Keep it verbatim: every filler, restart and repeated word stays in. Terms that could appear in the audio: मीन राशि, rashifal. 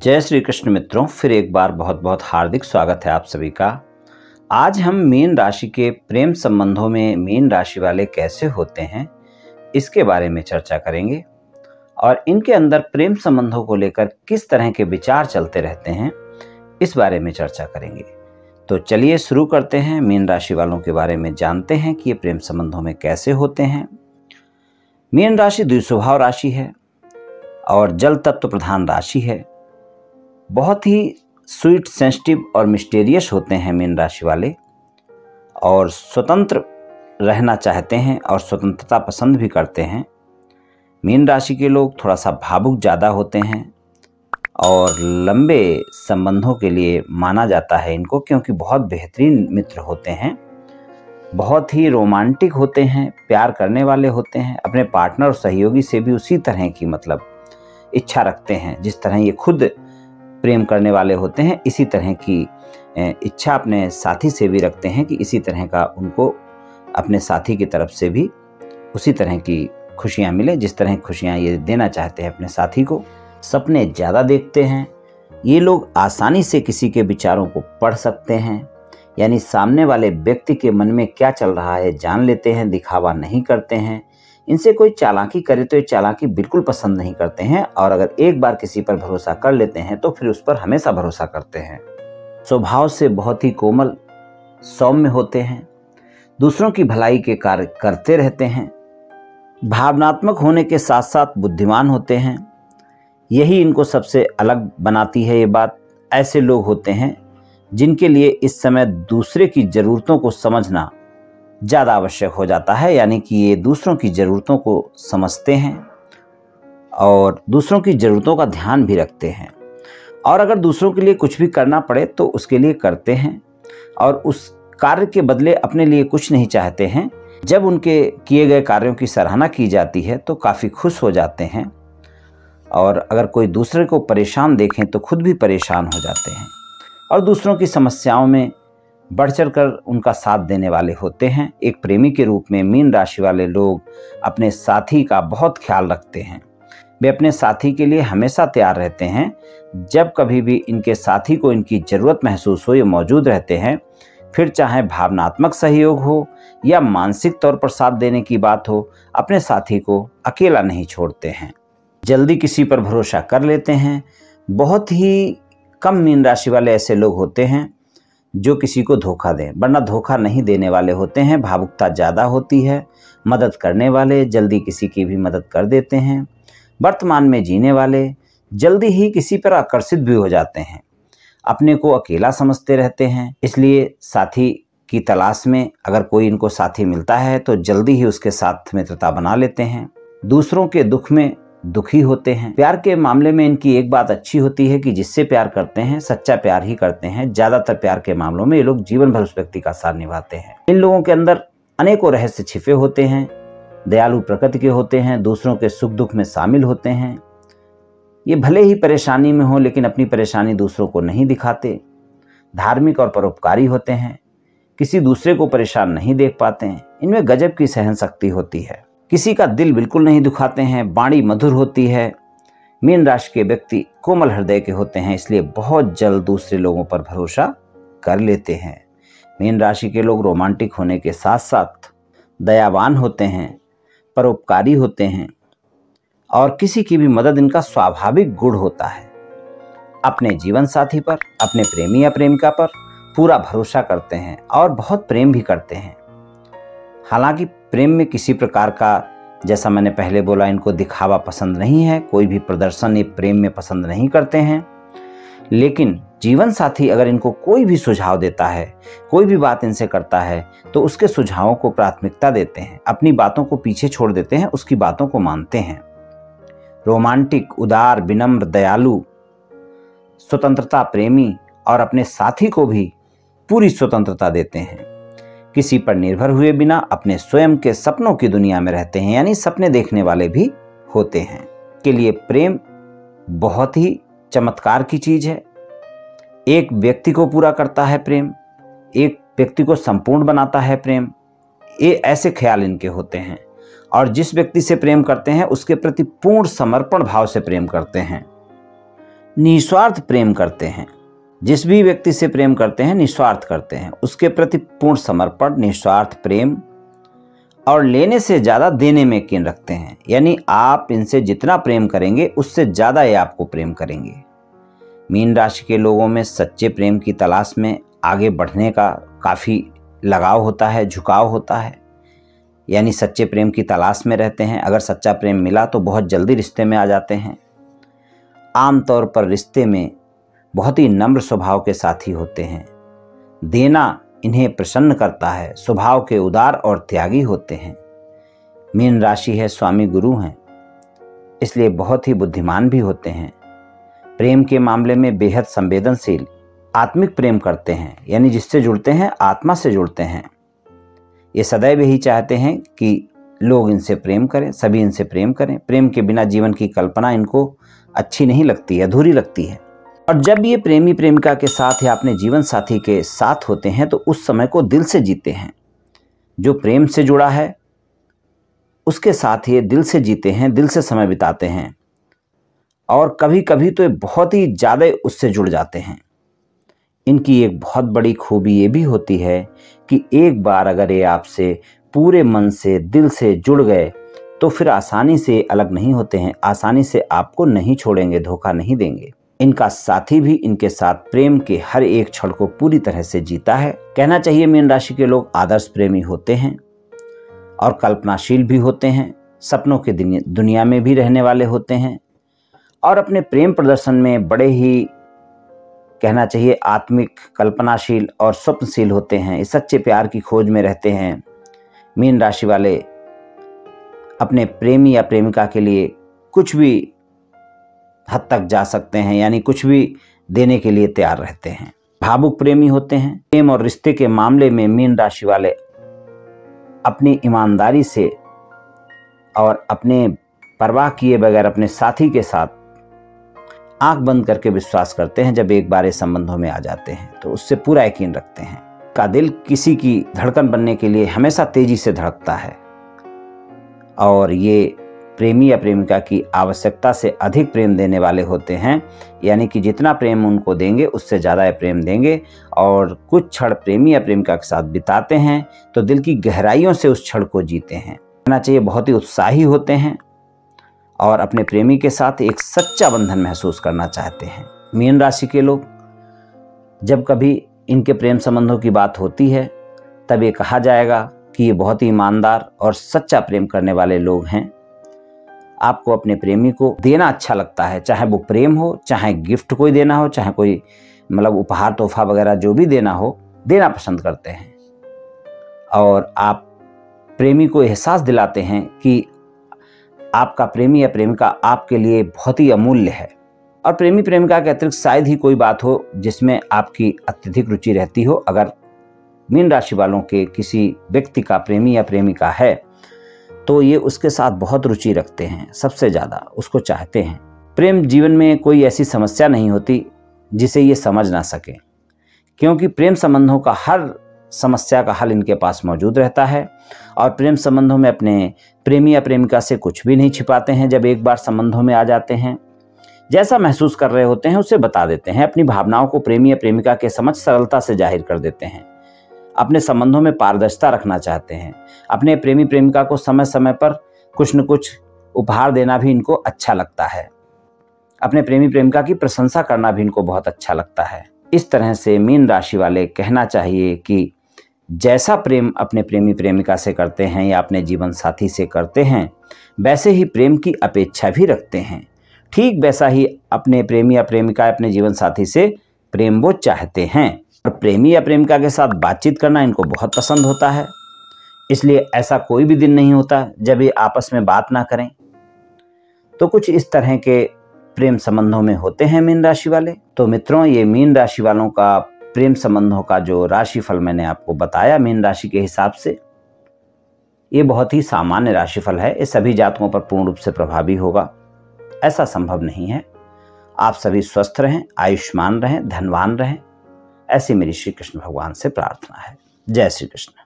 जय श्री कृष्ण मित्रों, फिर एक बार बहुत बहुत हार्दिक स्वागत है आप सभी का। आज हम मीन राशि के प्रेम संबंधों में मीन राशि वाले कैसे होते हैं इसके बारे में चर्चा करेंगे और इनके अंदर प्रेम संबंधों को लेकर किस तरह के विचार चलते रहते हैं इस बारे में चर्चा करेंगे। तो चलिए शुरू करते हैं। मीन राशि वालों के बारे में जानते हैं कि ये प्रेम संबंधों में कैसे होते हैं। मीन राशि द्विस्वभाव राशि है और जल तत्व प्रधान राशि है। बहुत ही स्वीट, सेंसिटिव और मिस्टीरियस होते हैं मीन राशि वाले और स्वतंत्र रहना चाहते हैं और स्वतंत्रता पसंद भी करते हैं। मीन राशि के लोग थोड़ा सा भावुक ज़्यादा होते हैं और लंबे संबंधों के लिए माना जाता है इनको, क्योंकि बहुत बेहतरीन मित्र होते हैं, बहुत ही रोमांटिक होते हैं, प्यार करने वाले होते हैं, अपने पार्टनर और सहयोगी से भी उसी तरह की मतलब इच्छा रखते हैं जिस तरह ये खुद प्रेम करने वाले होते हैं। इसी तरह की इच्छा अपने साथी से भी रखते हैं कि इसी तरह का उनको अपने साथी की तरफ से भी उसी तरह की खुशियां मिले जिस तरह की खुशियां ये देना चाहते हैं अपने साथी को। सपने ज़्यादा देखते हैं ये लोग, आसानी से किसी के विचारों को पढ़ सकते हैं, यानी सामने वाले व्यक्ति के मन में क्या चल रहा है जान लेते हैं, दिखावा नहीं करते हैं। इनसे कोई चालाकी करे तो ये चालाकी बिल्कुल पसंद नहीं करते हैं और अगर एक बार किसी पर भरोसा कर लेते हैं तो फिर उस पर हमेशा भरोसा करते हैं। स्वभाव से बहुत ही कोमल, सौम्य होते हैं, दूसरों की भलाई के कार्य करते रहते हैं, भावनात्मक होने के साथ साथ बुद्धिमान होते हैं। यही इनको सबसे अलग बनाती है ये बात। ऐसे लोग होते हैं जिनके लिए इस समय दूसरे की ज़रूरतों को समझना ज़्यादा आवश्यक हो जाता है, यानी कि ये दूसरों की ज़रूरतों को समझते हैं और दूसरों की ज़रूरतों का ध्यान भी रखते हैं और अगर दूसरों के लिए कुछ भी करना पड़े तो उसके लिए करते हैं और उस कार्य के बदले अपने लिए कुछ नहीं चाहते हैं। जब उनके किए गए कार्यों की सराहना की जाती है तो काफ़ी खुश हो जाते हैं और अगर कोई दूसरे को परेशान देखें तो खुद भी परेशान हो जाते हैं और दूसरों की समस्याओं में बढ़ चढ़ कर उनका साथ देने वाले होते हैं। एक प्रेमी के रूप में मीन राशि वाले लोग अपने साथी का बहुत ख्याल रखते हैं। वे अपने साथी के लिए हमेशा तैयार रहते हैं। जब कभी भी इनके साथी को इनकी ज़रूरत महसूस हो, ये मौजूद रहते हैं, फिर चाहे भावनात्मक सहयोग हो या मानसिक तौर पर साथ देने की बात हो, अपने साथी को अकेला नहीं छोड़ते हैं। जल्दी किसी पर भरोसा कर लेते हैं। बहुत ही कम मीन राशि वाले ऐसे लोग होते हैं जो किसी को धोखा दें, वरना धोखा नहीं देने वाले होते हैं। भावुकता ज़्यादा होती है, मदद करने वाले, जल्दी किसी की भी मदद कर देते हैं। वर्तमान में जीने वाले जल्दी ही किसी पर आकर्षित भी हो जाते हैं। अपने को अकेला समझते रहते हैं, इसलिए साथी की तलाश में अगर कोई इनको साथी मिलता है तो जल्दी ही उसके साथ मित्रता बना लेते हैं। दूसरों के दुख में दुखी होते हैं। प्यार के मामले में इनकी एक बात अच्छी होती है कि जिससे प्यार करते हैं सच्चा प्यार ही करते हैं। ज़्यादातर प्यार के मामलों में ये लोग जीवन भर उस व्यक्ति का साथ निभाते हैं। इन लोगों के अंदर अनेकों रहस्य छिपे होते हैं, दयालु प्रकृति के होते हैं, दूसरों के सुख दुख में शामिल होते हैं। ये भले ही परेशानी में हों लेकिन अपनी परेशानी दूसरों को नहीं दिखाते। धार्मिक और परोपकारी होते हैं, किसी दूसरे को परेशान नहीं देख पाते हैं। इनमें गजब की सहन शक्ति होती है, किसी का दिल बिल्कुल नहीं दुखाते हैं। वाणी मधुर होती है। मीन राशि के व्यक्ति कोमल हृदय के होते हैं, इसलिए बहुत जल्द दूसरे लोगों पर भरोसा कर लेते हैं। मीन राशि के लोग रोमांटिक होने के साथ साथ दयावान होते हैं, परोपकारी होते हैं और किसी की भी मदद इनका स्वाभाविक गुण होता है। अपने जीवन साथी पर, अपने प्रेमी या प्रेमिका पर पूरा भरोसा करते हैं और बहुत प्रेम भी करते हैं। हालांकि प्रेम में किसी प्रकार का, जैसा मैंने पहले बोला, इनको दिखावा पसंद नहीं है, कोई भी प्रदर्शन ये प्रेम में पसंद नहीं करते हैं। लेकिन जीवन साथी अगर इनको कोई भी सुझाव देता है, कोई भी बात इनसे करता है तो उसके सुझावों को प्राथमिकता देते हैं, अपनी बातों को पीछे छोड़ देते हैं, उसकी बातों को मानते हैं। रोमांटिक, उदार, विनम्र, दयालु, स्वतंत्रता प्रेमी और अपने साथी को भी पूरी स्वतंत्रता देते हैं। किसी पर निर्भर हुए बिना अपने स्वयं के सपनों की दुनिया में रहते हैं, यानी सपने देखने वाले भी होते हैं। के लिए प्रेम बहुत ही चमत्कार की चीज़ है। एक व्यक्ति को पूरा करता है प्रेम, एक व्यक्ति को संपूर्ण बनाता है प्रेम, ये ऐसे ख्याल इनके होते हैं और जिस व्यक्ति से प्रेम करते हैं उसके प्रति पूर्ण समर्पण भाव से प्रेम करते हैं। निस्वार्थ प्रेम करते हैं, जिस भी व्यक्ति से प्रेम करते हैं निस्वार्थ करते हैं, उसके प्रति पूर्ण समर्पण, निस्वार्थ प्रेम और लेने से ज़्यादा देने में कीन रखते हैं। यानी आप इनसे जितना प्रेम करेंगे उससे ज़्यादा ये आपको प्रेम करेंगे। मीन राशि के लोगों में सच्चे प्रेम की तलाश में आगे बढ़ने का काफ़ी लगाव होता है, झुकाव होता है, यानी सच्चे प्रेम की तलाश में रहते हैं। अगर सच्चा प्रेम मिला तो बहुत जल्दी रिश्ते में आ जाते हैं। आमतौर पर रिश्ते में बहुत ही नम्र स्वभाव के साथी होते हैं। देना इन्हें प्रसन्न करता है, स्वभाव के उदार और त्यागी होते हैं। मीन राशि है, स्वामी गुरु हैं, इसलिए बहुत ही बुद्धिमान भी होते हैं। प्रेम के मामले में बेहद संवेदनशील, आत्मिक प्रेम करते हैं, यानी जिससे जुड़ते हैं आत्मा से जुड़ते हैं। ये सदैव यही चाहते हैं कि लोग इनसे प्रेम करें, सभी इनसे प्रेम करें। प्रेम के बिना जीवन की कल्पना इनको अच्छी नहीं लगती, अधूरी लगती है। और जब ये प्रेमी प्रेमिका के साथ या अपने जीवन साथी के साथ होते हैं तो उस समय को दिल से जीते हैं। जो प्रेम से जुड़ा है उसके साथ ये दिल से जीते हैं, दिल से समय बिताते हैं और कभी कभी तो बहुत ही ज़्यादा उससे जुड़ जाते हैं। इनकी एक बहुत बड़ी खूबी ये भी होती है कि एक बार अगर ये आपसे पूरे मन से, दिल से जुड़ गए तो फिर आसानी से अलग नहीं होते हैं, आसानी से आपको नहीं छोड़ेंगे, धोखा नहीं देंगे। इनका साथी भी इनके साथ प्रेम के हर एक क्षण को पूरी तरह से जीता है। कहना चाहिए मीन राशि के लोग आदर्श प्रेमी होते हैं और कल्पनाशील भी होते हैं, सपनों के दुनिया में भी रहने वाले होते हैं और अपने प्रेम प्रदर्शन में बड़े ही, कहना चाहिए, आत्मिक, कल्पनाशील और स्वप्नशील होते हैं। ये सच्चे प्यार की खोज में रहते हैं। मीन राशि वाले अपने प्रेमी या प्रेमिका के लिए कुछ भी हद तक जा सकते हैं, यानी कुछ भी देने के लिए तैयार रहते हैं। भावुक प्रेमी होते हैं। प्रेम और रिश्ते के मामले में मीन राशि वाले अपनी ईमानदारी से और अपने परवाह किए बगैर अपने साथी के साथ आंख बंद करके विश्वास करते हैं। जब एक बार ये संबंधों में आ जाते हैं तो उससे पूरा यकीन रखते हैं। का दिल किसी की धड़कन बनने के लिए हमेशा तेजी से धड़कता है और ये प्रेमी या प्रेमिका की आवश्यकता से अधिक प्रेम देने वाले होते हैं, यानी कि जितना प्रेम उनको देंगे उससे ज़्यादा प्रेम देंगे। और कुछ क्षण प्रेमी या प्रेमिका के साथ बिताते हैं तो दिल की गहराइयों से उस क्षण को जीते हैं। कहना चाहिए बहुत ही उत्साही होते हैं और अपने प्रेमी के साथ एक सच्चा बंधन महसूस करना चाहते हैं। मीन राशि के लोग, जब कभी इनके प्रेम संबंधों की बात होती है तब ये कहा जाएगा कि ये बहुत ही ईमानदार और सच्चा प्रेम करने वाले लोग हैं। आपको अपने प्रेमी को देना अच्छा लगता है, चाहे वो प्रेम हो, चाहे गिफ्ट कोई देना हो, चाहे कोई मतलब उपहार, तोहफा वगैरह जो भी देना हो, देना पसंद करते हैं। और आप प्रेमी को एहसास दिलाते हैं कि आपका प्रेमी या प्रेमिका आपके लिए बहुत ही अमूल्य है। और प्रेमी प्रेमिका के अतिरिक्त शायद ही कोई बात हो जिसमें आपकी अत्यधिक रुचि रहती हो। अगर मीन राशि वालों के किसी व्यक्ति का प्रेमी या प्रेमिका है तो ये उसके साथ बहुत रुचि रखते हैं, सबसे ज़्यादा उसको चाहते हैं। प्रेम जीवन में कोई ऐसी समस्या नहीं होती जिसे ये समझ ना सकें, क्योंकि प्रेम संबंधों का हर समस्या का हल इनके पास मौजूद रहता है। और प्रेम संबंधों में अपने प्रेमी या प्रेमिका से कुछ भी नहीं छिपाते हैं। जब एक बार संबंधों में आ जाते हैं, जैसा महसूस कर रहे होते हैं उसे बता देते हैं। अपनी भावनाओं को प्रेमी या प्रेमिका के समक्ष सरलता से जाहिर कर देते हैं। अपने संबंधों में पारदर्शिता रखना चाहते हैं। अपने प्रेमी प्रेमिका को समय समय पर कुछ न कुछ उपहार देना भी इनको अच्छा लगता है। अपने प्रेमी प्रेमिका की प्रशंसा करना भी इनको बहुत अच्छा लगता है। इस तरह से मीन राशि वाले, कहना चाहिए कि जैसा प्रेम अपने प्रेमी प्रेमिका से करते हैं या अपने जीवन साथी से करते हैं, वैसे ही प्रेम की अपेक्षा भी रखते हैं। ठीक वैसा ही अपने प्रेमी या प्रेमिका अपने जीवन साथी से प्रेम वो चाहते हैं। और प्रेमी या प्रेमिका के साथ बातचीत करना इनको बहुत पसंद होता है, इसलिए ऐसा कोई भी दिन नहीं होता जब ये आपस में बात ना करें। तो कुछ इस तरह के प्रेम संबंधों में होते हैं मीन राशि वाले। तो मित्रों, ये मीन राशि वालों का प्रेम संबंधों का जो राशिफल मैंने आपको बताया मीन राशि के हिसाब से, ये बहुत ही सामान्य राशिफल है। ये सभी जातकों पर पूर्ण रूप से प्रभावी होगा ऐसा संभव नहीं है। आप सभी स्वस्थ रहें, आयुष्मान रहें, धनवान रहें, ऐसी मेरी श्री कृष्ण भगवान से प्रार्थना है। जय श्री कृष्ण।